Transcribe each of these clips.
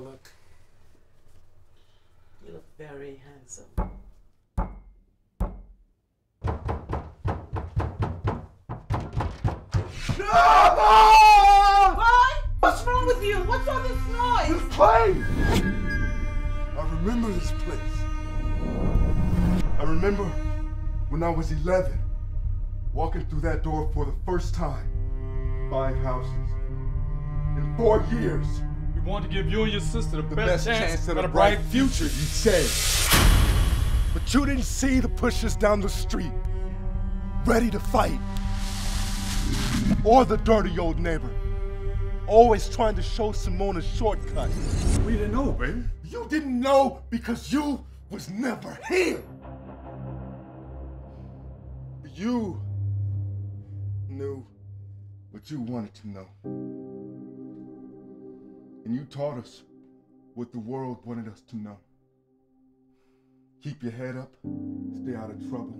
girl look? You look very handsome. What? What's wrong with you? What's all this noise? This place! I remember this place. I remember when I was 11, walking through that door for the first time, buying houses. In 4 years, we want to give you and your sister the best chance at a bright future, you said. But you didn't see the pushers down the street, ready to fight. Or the dirty old neighbor, always trying to show Simona shortcuts. We didn't know, baby. You didn't know because you was never here. You knew what you wanted to know. And you taught us what the world wanted us to know. Keep your head up, stay out of trouble,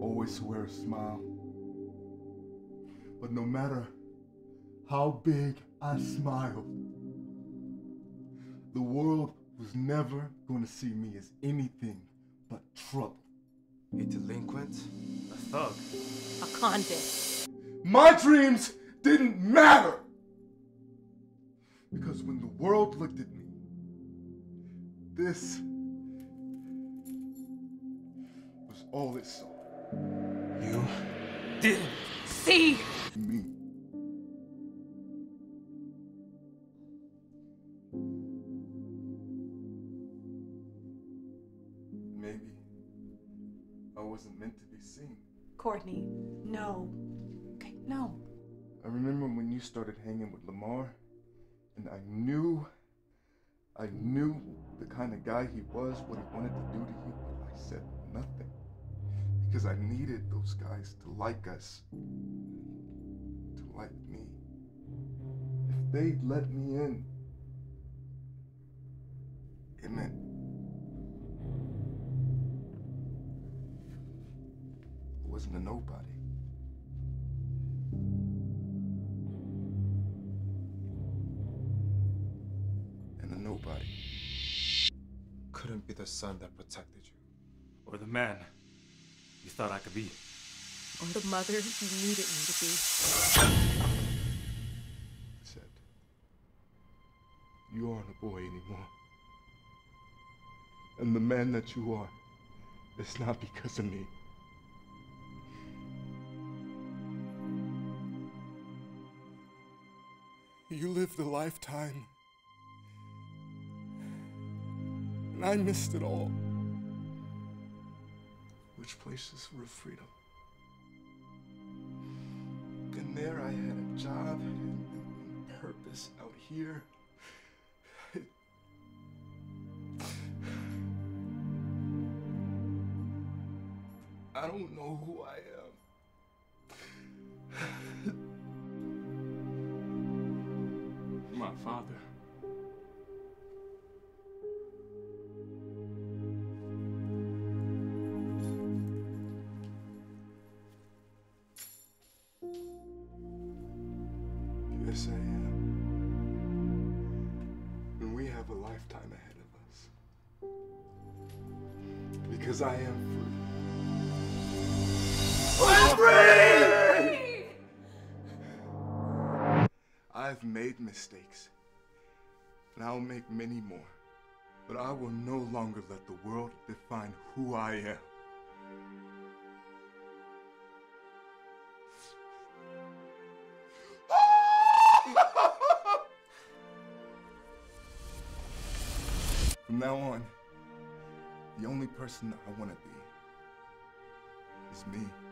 always wear a smile. But no matter how big I smiled, the world was never going to see me as anything but trouble. A delinquent, a thug, a convict. My dreams didn't matter! Because when the world looked at me, this was all it saw. You didn't see me. Maybe I wasn't meant to be seen. Courtney, no. Okay, no. I remember when you started hanging with Lamar, and I knew the kind of guy he was, what he wanted to do to you, but I said nothing. Because I needed those guys to like us, to like me. If they'd let me in, it meant I wasn't a nobody. And a nobody couldn't be the son that protected you, or the man you thought I could be. Or the mother you needed me to be. I said, you aren't a boy anymore. And the man that you are, it's not because of me. You lived a lifetime, and I missed it all. Which place is real freedom? And there I had a job and purpose. Out here, I don't know who I am. My father. Yes, I am. And we have a lifetime ahead of us. Because I am free. I'm free! I've made mistakes. And I'll make many more. But I will no longer let the world define who I am. From now on, the only person I want to be is me.